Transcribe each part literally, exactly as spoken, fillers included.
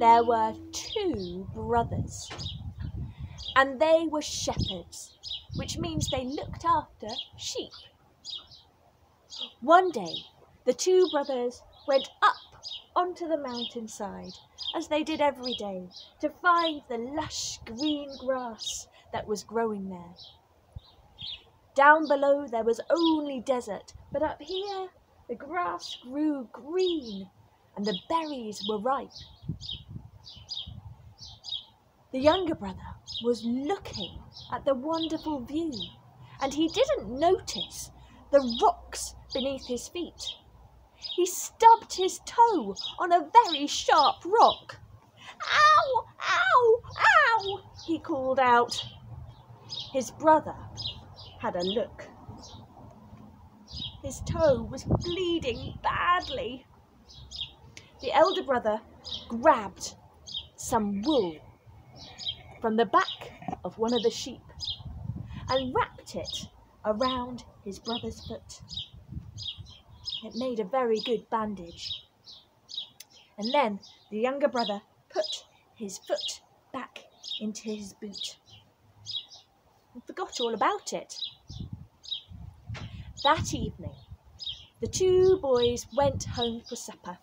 there were two brothers, and they were shepherds, which means they looked after sheep. One day, the two brothers went up onto the mountainside, as they did every day, to find the lush green grass that was growing there. Down below there was only desert, but up here the grass grew green and the berries were ripe. The younger brother was looking at the wonderful view, and he didn't notice the rocks beneath his feet. He stubbed his toe on a very sharp rock. "Ow! Ow! Ow!" he called out. His brother had a look. His toe was bleeding badly. The elder brother grabbed some wool from the back of one of the sheep and wrapped it around his brother's foot. It made a very good bandage. And then the younger brother put his foot back into his boot and forgot all about it. That evening, the two boys went home for supper.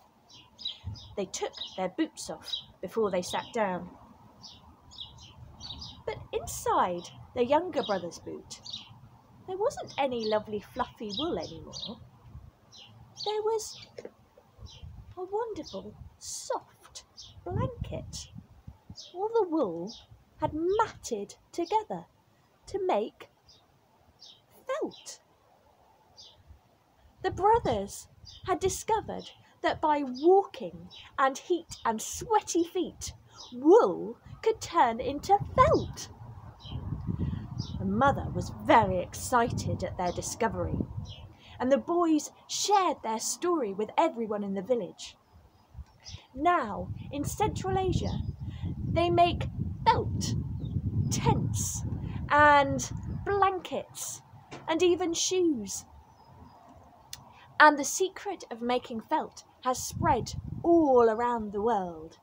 They took their boots off before they sat down. But inside the younger brother's boot, there wasn't any lovely fluffy wool anymore. There was a wonderful soft blanket. All the wool had matted together to make felt. The brothers had discovered that by walking and heat and sweaty feet, wool could turn into felt. The mother was very excited at their discovery, and the boys shared their story with everyone in the village. Now, in Central Asia, they make felt, tents, and blankets, and even shoes. And the secret of making felt has spread all around the world.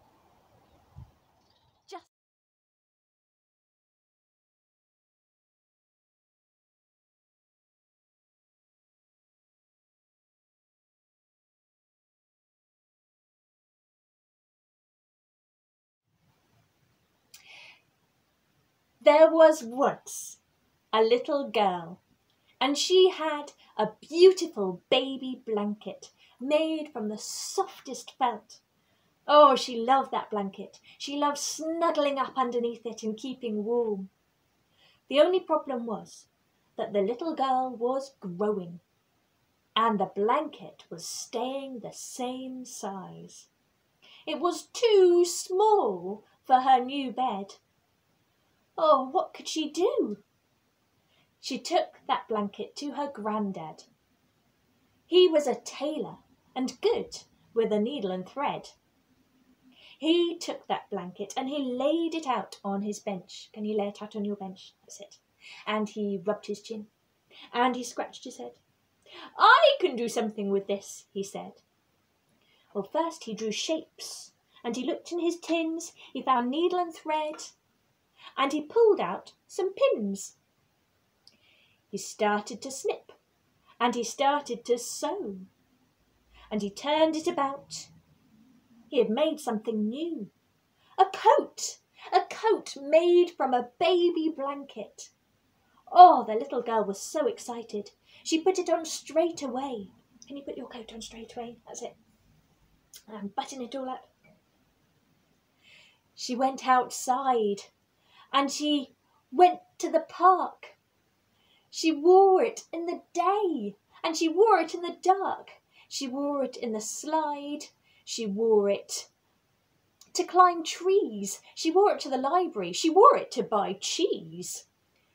There was once a little girl, and she had a beautiful baby blanket made from the softest felt. Oh, she loved that blanket. She loved snuggling up underneath it and keeping warm. The only problem was that the little girl was growing, and the blanket was staying the same size. It was too small for her new bed. Oh, what could she do? She took that blanket to her granddad. He was a tailor and good with a needle and thread. He took that blanket and he laid it out on his bench. Can you lay it out on your bench? That's it. And he rubbed his chin and he scratched his head. "I can do something with this," he said. Well, first he drew shapes, and he looked in his tins. He found needle and thread, and he pulled out some pins. He started to snip, and he started to sew, and he turned it about. He had made something new, a coat, a coat made from a baby blanket. Oh, the little girl was so excited. She put it on straight away. Can you put your coat on straight away? That's it. And button it all up. She went outside, and she went to the park. She wore it in the day, and she wore it in the dark. She wore it in the slide. She wore it to climb trees. She wore it to the library. She wore it to buy cheese.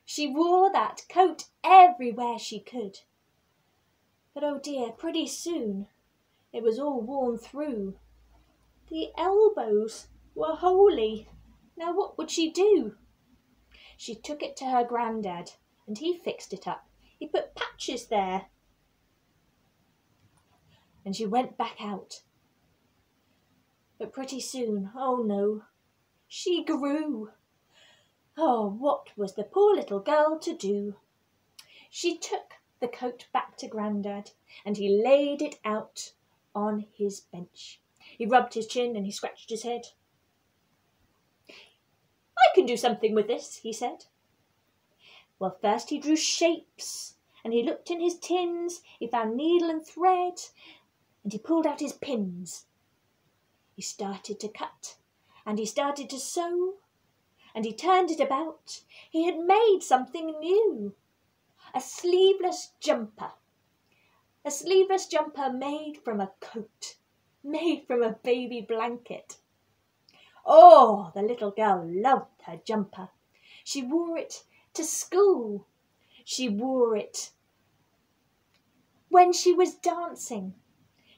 She wore that coat everywhere she could. But oh dear, pretty soon it was all worn through. The elbows were holy. Now what would she do? She took it to her granddad, and he fixed it up. He put patches there. And she went back out. But pretty soon, oh no, she grew. Oh, what was the poor little girl to do? She took the coat back to Grandad, and he laid it out on his bench. He rubbed his chin and he scratched his head. "I can do something with this," he said. Well, first he drew shapes, and he looked in his tins. He found needle and thread, and he pulled out his pins. He started to cut, and he started to sew, and he turned it about. He had made something new. A sleeveless jumper. A sleeveless jumper made from a coat, made from a baby blanket. Oh, the little girl loved her jumper. She wore it to school. She wore it when she was dancing.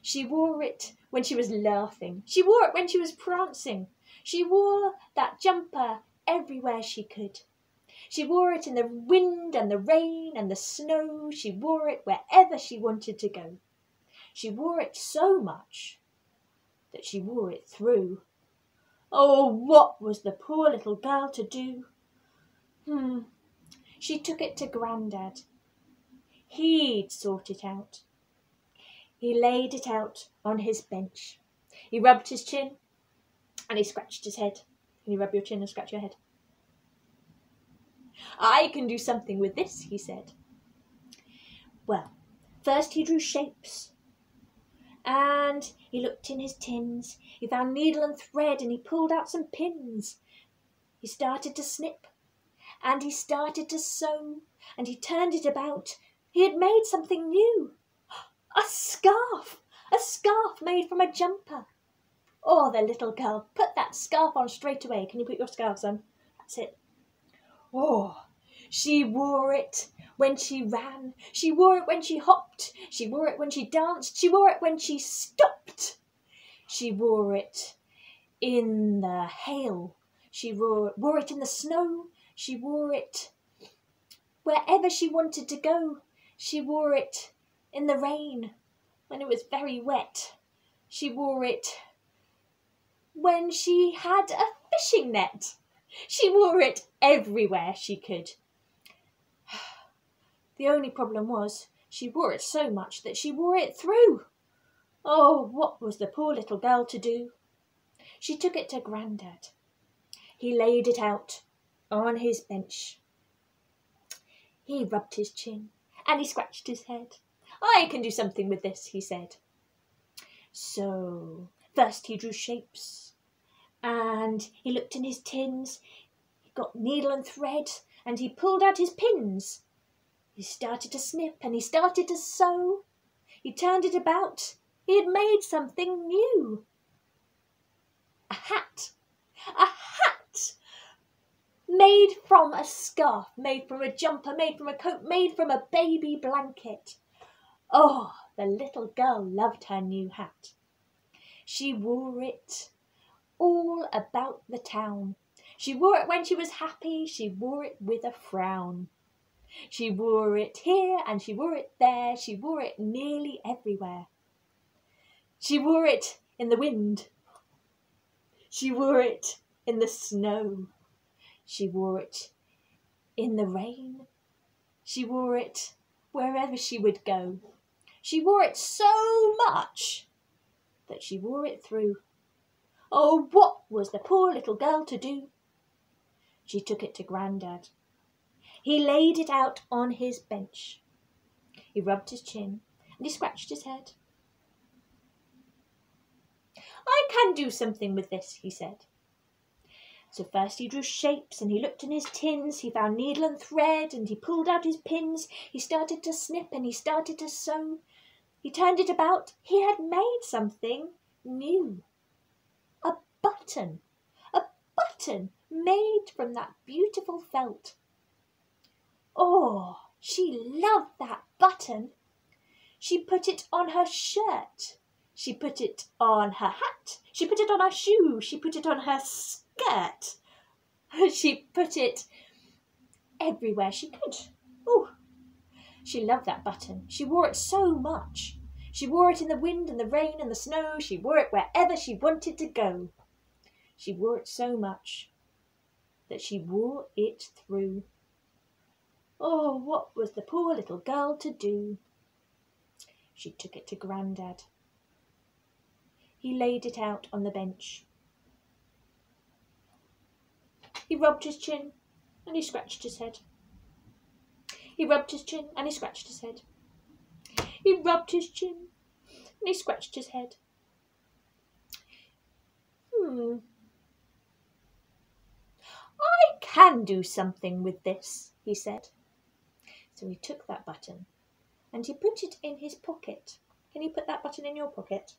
She wore it when she was laughing. She wore it when she was prancing. She wore that jumper everywhere she could. She wore it in the wind and the rain and the snow. She wore it wherever she wanted to go. She wore it so much that she wore it through. Oh, what was the poor little girl to do? Hmm. She took it to Grandad. He'd sort it out. He laid it out on his bench. He rubbed his chin and he scratched his head. Can you rub your chin and scratch your head? "I can do something with this," he said. Well, first he drew shapes. And he looked in his tins. He found needle and thread and he pulled out some pins. He started to snip and he started to sew and he turned it about. He had made something new. A scarf! A scarf made from a jumper. Oh, the little girl put that scarf on straight away. Can you put your scarves on? That's it. Oh, she wore it when she ran. She wore it when she hopped. She wore it when she danced. She wore it when she stopped. She wore it in the hail. She wore, wore it in the snow. She wore it wherever she wanted to go. She wore it in the rain when it was very wet. She wore it when she had a fishing net. She wore it everywhere she could. The only problem was she wore it so much that she wore it through. Oh, what was the poor little girl to do? She took it to Grandad. He laid it out on his bench. He rubbed his chin and he scratched his head. "I can do something with this," he said. So first he drew shapes and he looked in his tins. He got needle and thread and he pulled out his pins. He started to snip and he started to sew. He turned it about. He had made something new. A hat. A hat made from a scarf, made from a jumper, made from a coat, made from a baby blanket. Oh, the little girl loved her new hat. She wore it all about the town. She wore it when she was happy. She wore it with a frown. She wore it here and she wore it there. She wore it nearly everywhere. She wore it in the wind. She wore it in the snow. She wore it in the rain. She wore it wherever she would go. She wore it so much that she wore it through. Oh, what was the poor little girl to do? She took it to Grandad. He laid it out on his bench. He rubbed his chin and he scratched his head. "I can do something with this," he said. So first he drew shapes and he looked in his tins. He found needle and thread and he pulled out his pins. He started to snip and he started to sew. He turned it about. He had made something new. A button. A button made from that beautiful felt. Oh, she loved that button. She put it on her shirt. She put it on her hat. She put it on her shoe. She put it on her skirt. She put it everywhere she could. Oh, she loved that button. She wore it so much. She wore it in the wind and the rain and the snow. She wore it wherever she wanted to go. She wore it so much that she wore it through. Oh, what was the poor little girl to do? She took it to Grandad. He laid it out on the bench. He rubbed his chin and he scratched his head. He rubbed his chin and he scratched his head. He rubbed his chin and he scratched his head. Hmm. I can do something with this, he said. So he took that button and he put it in his pocket. Can you put that button in your pocket?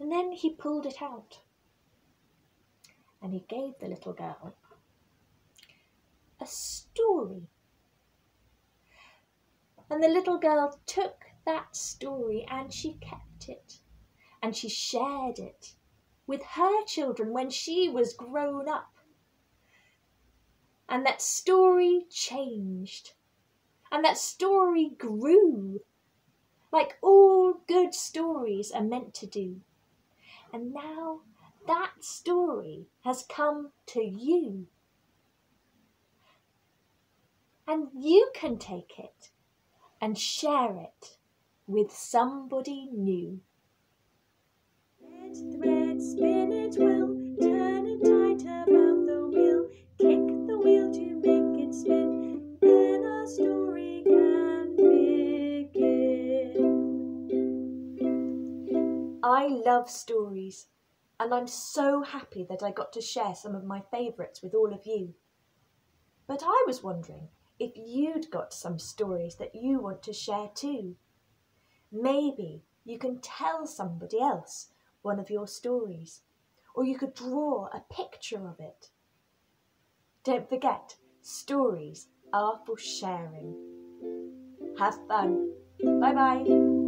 And then he pulled it out and he gave the little girl a story. And the little girl took that story and she kept it and she shared it with her children when she was grown up. And that story changed. And that story grew, like all good stories are meant to do. And now that story has come to you. And you can take it and share it with somebody new. Thread, thread, spin it well, turn it tighter about the wheel, kick the wheel to make it spin, then our story can begin. I love stories, and I'm so happy that I got to share some of my favourites with all of you. But I was wondering if you'd got some stories that you want to share too. Maybe you can tell somebody else one of your stories, or you could draw a picture of it. Don't forget, stories are for sharing. Have fun. Bye bye.